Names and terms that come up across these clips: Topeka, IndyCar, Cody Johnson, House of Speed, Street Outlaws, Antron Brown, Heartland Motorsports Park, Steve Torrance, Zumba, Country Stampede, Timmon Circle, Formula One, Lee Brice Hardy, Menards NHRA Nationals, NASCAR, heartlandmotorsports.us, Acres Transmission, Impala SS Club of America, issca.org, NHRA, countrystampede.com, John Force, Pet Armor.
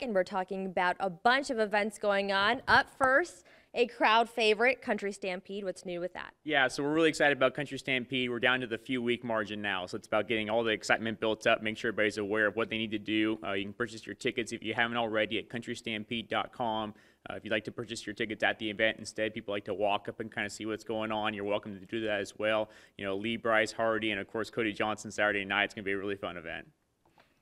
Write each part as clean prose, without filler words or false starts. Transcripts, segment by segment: Park, and we're talking about a bunch of events going on. Up first, a crowd favorite, Country Stampede. What's new with that? Yeah, so we're really excited about Country Stampede. We're down to the few-week margin now, so it's about getting all the excitement built up, make sure everybody's aware of what they need to do. You can purchase your tickets if you haven't already at countrystampede.com. If you'd like to purchase your tickets at the event instead, people like to walk up and kind of see what's going on. You're welcome to do that as well. You know, Lee Brice Hardy and, of course, Cody Johnson Saturday night. It's going to be a really fun event.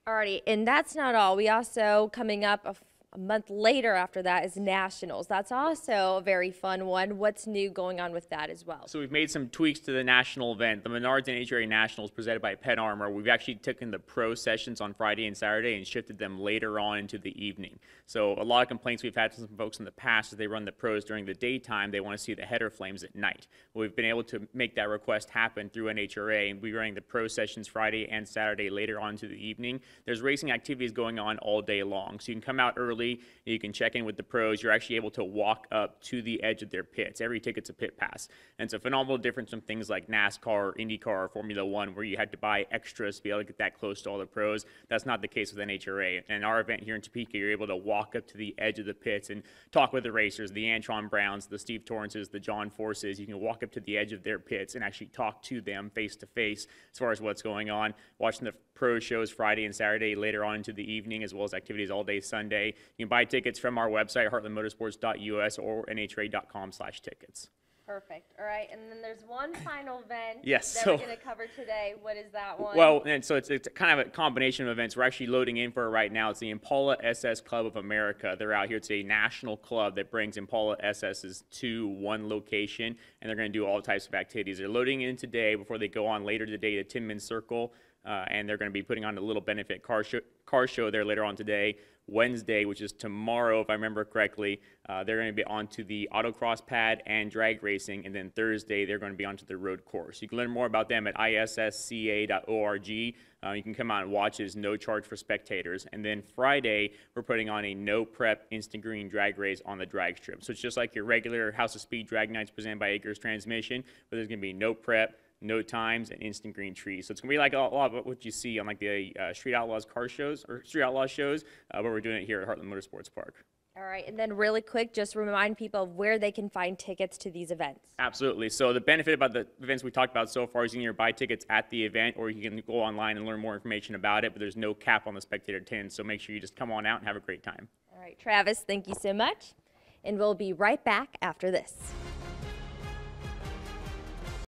Alrighty, and that's not all. We also, coming up a month later after that, is Nationals. That's also a very fun one. What's new going on with that as well? So we've made some tweaks to the national event, the Menards NHRA Nationals presented by Pet Armor. We've actually taken the pro sessions on Friday and Saturday and shifted them later on into the evening. So a lot of complaints we've had from some folks in the past is they run the pros during the daytime. They want to see the header flames at night. Well, we've been able to make that request happen through NHRA, and we're running the pro sessions Friday and Saturday later on into the evening. There's racing activities going on all day long, so you can come out early. You can check in with the pros. You're actually able to walk up to the edge of their pits. Every ticket's a pit pass. And it's a phenomenal difference from things like NASCAR, IndyCar, Formula One, where you had to buy extras to be able to get that close to all the pros. That's not the case with NHRA. And our event here in Topeka, you're able to walk up to the edge of the pits and talk with the racers, the Antron Browns, the Steve Torrances, the John Forces. You can walk up to the edge of their pits and actually talk to them face to face as far as what's going on. Watching the pro shows Friday and Saturday later on into the evening, as well as activities all day Sunday. You can buy tickets from our website, heartlandmotorsports.us, or nhra.com/tickets. Perfect. All right, and then there's one final event that we're going to cover today. What is that one? Well, and so it's kind of a combination of events. We're actually loading in for it right now. It's the Impala SS Club of America. They're out here. It's a national club that brings Impala SSs to one location, and they're going to do all types of activities. They're loading in today before they go on later today to Timmon Circle, and they're going to be putting on a little benefit car show there later on today. Wednesday, which is tomorrow, if I remember correctly, they're going to be onto the autocross pad and drag racing, and then Thursday they're going to be onto the road course. You can learn more about them at issca.org. You can come out and watch. There's no charge for spectators. And then Friday, we're putting on a no-prep instant green drag race on the drag strip. So it's just like your regular House of Speed drag nights presented by Acres Transmission, but there's going to be no prep, no times, and instant green trees. So it's gonna be like a lot of what you see on like the Street Outlaws car shows or Street Outlaws shows, but we're doing it here at Heartland Motorsports Park. All right, and then really quick, just remind people of where they can find tickets to these events. Absolutely. So the benefit about the events we talked about so far is you can either buy tickets at the event or you can go online and learn more information about it, but there's no cap on the spectator attendance, so make sure you just come on out and have a great time. All right, Travis, thank you so much, and we'll be right back after this.